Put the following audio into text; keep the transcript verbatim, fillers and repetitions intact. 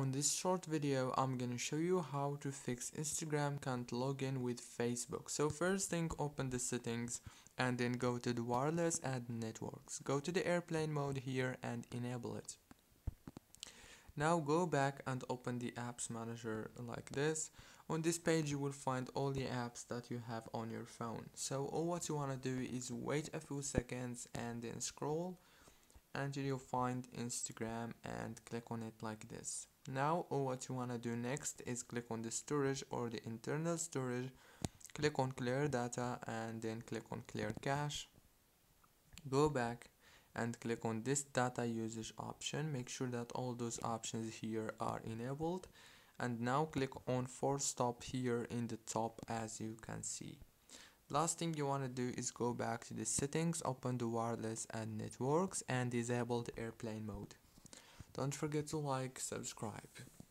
On this short video, I'm gonna show you how to fix Instagram can't log in with Facebook. So first thing, open the settings and then go to the wireless and networks. Go to the airplane mode here and enable it. Now go back and open the apps manager like this. On this page you will find all the apps that you have on your phone. So all what you wanna do is wait a few seconds and then scroll until you find Instagram and click on it like this. Now all what you want to do next is click on the storage or the internal storage, click on clear data and then click on clear cache. Go back and click on this data usage option, make sure that all those options here are enabled, and now click on force stop here in the top as you can see. Last thing you want to do is go back to the settings, open the wireless and networks and disable the airplane mode. Don't forget to like, subscribe.